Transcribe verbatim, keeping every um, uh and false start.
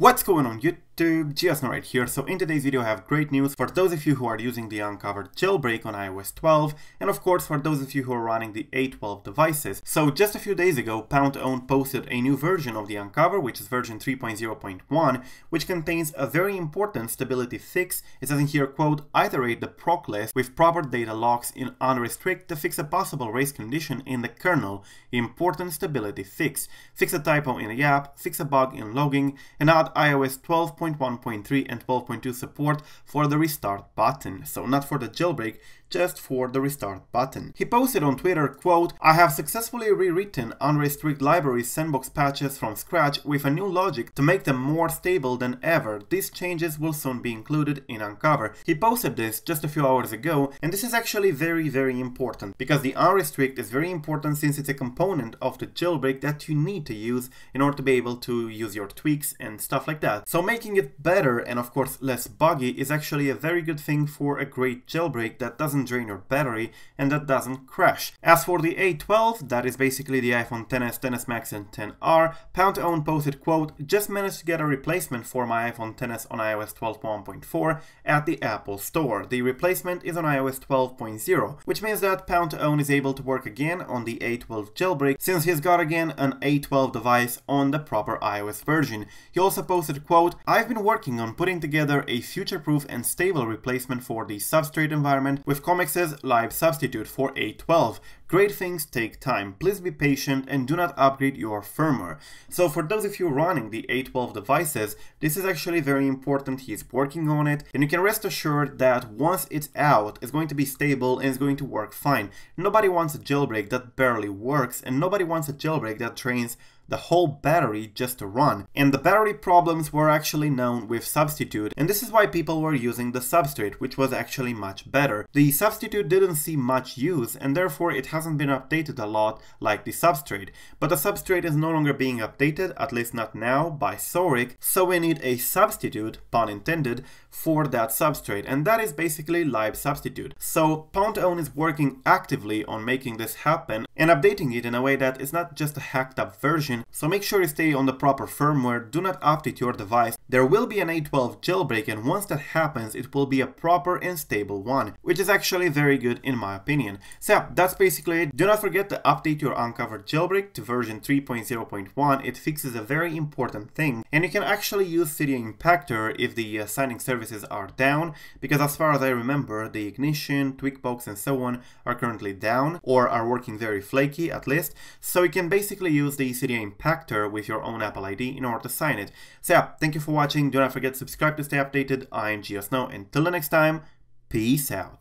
What's going on YouTube, GeoSn0w right here. So in today's video I have great news for those of you who are using the unc0ver jailbreak on i O S twelve, and of course for those of you who are running the A twelve devices. So just a few days ago Pwn twenty wnd posted a new version of the unc0ver, which is version three point zero point one, which contains a very important stability fix. It says in here, quote, iterate the proc list with proper data locks in Unrestrict to fix a possible race condition in the kernel. Important stability fix. Fix a typo in the app, fix a bug in logging, and add i O S twelve point one point three and twelve point two support for the restart button. So not for the jailbreak, just for the restart button. He posted on Twitter, quote, I have successfully rewritten Unrestrict library sandbox patches from scratch with a new logic to make them more stable than ever. These changes will soon be included in unc0ver. He posted this just a few hours ago, and this is actually very, very important, because the Unrestrict is very important since it's a component of the jailbreak that you need to use in order to be able to use your tweaks and stuff like that. So making it better and of course less buggy is actually a very good thing for a great jailbreak that doesn't drain your battery and that doesn't crash. As for the A twelve, that is basically the iPhone X S, X S MAX and X R, Pwn twenty wnd posted, quote, just managed to get a replacement for my iPhone X S on i O S twelve point one point four at the Apple Store. The replacement is on i O S twelve point zero, which means that Pwn twenty wnd is able to work again on the A twelve jailbreak since he's got again an A twelve device on the proper iOS version. He also posted, quote, I've been working on putting together a future-proof and stable replacement for the Substrate environment with Comex's Live Substitute for A twelve. Great things take time. Please be patient and do not upgrade your firmware. So for those of you running the A twelve devices, this is actually very important. He's working on it, and you can rest assured that once it's out, it's going to be stable and it's going to work fine. Nobody wants a jailbreak that barely works, and nobody wants a jailbreak that drains the whole battery just to run. And the battery problems were actually known with Substitute, and this is why people were using the Substrate, which was actually much better. The Substitute didn't see much use, and therefore it hasn't been updated a lot like the Substrate. But the Substrate is no longer being updated, at least not now, by Saurik, so we need a substitute, pun intended, for that Substrate, and that is basically Live Substitute. So Pwn twenty wnd is working actively on making this happen and updating it in a way that is not just a hacked up version. So make sure you stay on the proper firmware, do not update your device. There will be an A twelve jailbreak, and once that happens it will be a proper and stable one, which is actually very good in my opinion. So yeah, that's basically it. Do not forget to update your unc0ver jailbreak to version three point zero point one, it fixes a very important thing. And you can actually use Cydia Impactor if the uh, signing services are down, because as far as I remember the Ignition, Tweakbox and so on are currently down, or are working very flaky at least, so you can basically use the Cydia Impactor Impactor with your own Apple I D in order to sign it. So yeah, thank you for watching, do not forget to subscribe to stay updated. I'm GeoSn0w, until the next time, peace out.